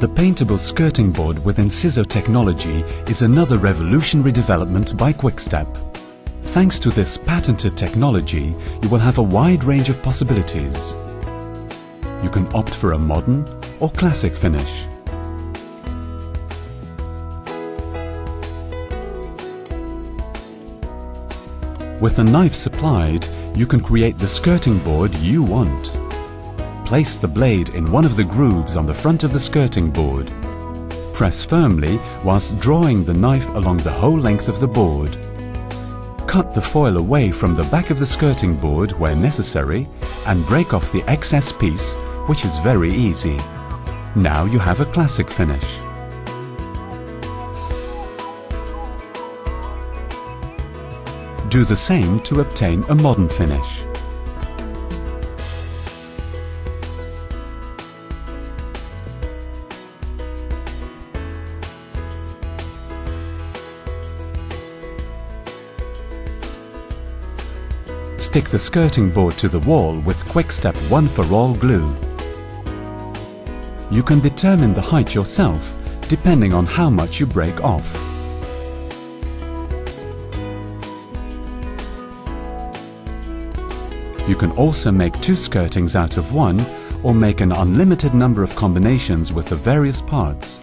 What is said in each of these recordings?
The paintable skirting board with incisor technology is another revolutionary development by Quick-Step. Thanks to this patented technology, you will have a wide range of possibilities. You can opt for a modern or classic finish. With the knife supplied, you can create the skirting board you want. Place the blade in one of the grooves on the front of the skirting board. Press firmly whilst drawing the knife along the whole length of the board. Cut the foil away from the back of the skirting board where necessary and break off the excess piece, which is very easy. Now you have a classic finish. Do the same to obtain a modern finish. Stick the skirting board to the wall with Quick-Step One-for-All glue. You can determine the height yourself, depending on how much you break off. You can also make two skirtings out of one, or make an unlimited number of combinations with the various parts.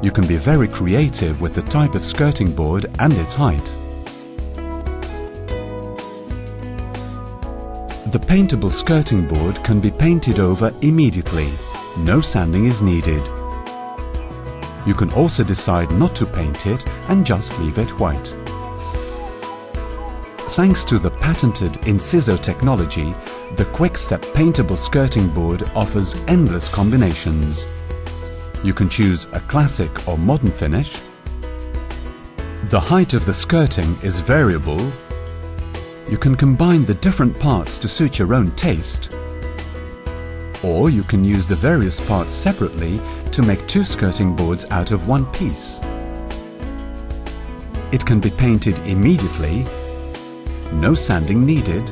You can be very creative with the type of skirting board and its height. The paintable skirting board can be painted over immediately. No sanding is needed. You can also decide not to paint it and just leave it white. Thanks to the patented incisor technology, the Quick-Step paintable skirting board offers endless combinations. You can choose a classic or modern finish. The height of the skirting is variable. You can combine the different parts to suit your own taste. Or you can use the various parts separately to make two skirting boards out of one piece. It can be painted immediately. No sanding needed.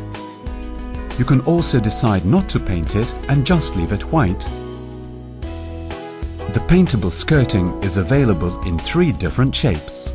You can also decide not to paint it and just leave it white. The paintable skirting is available in 3 different shapes.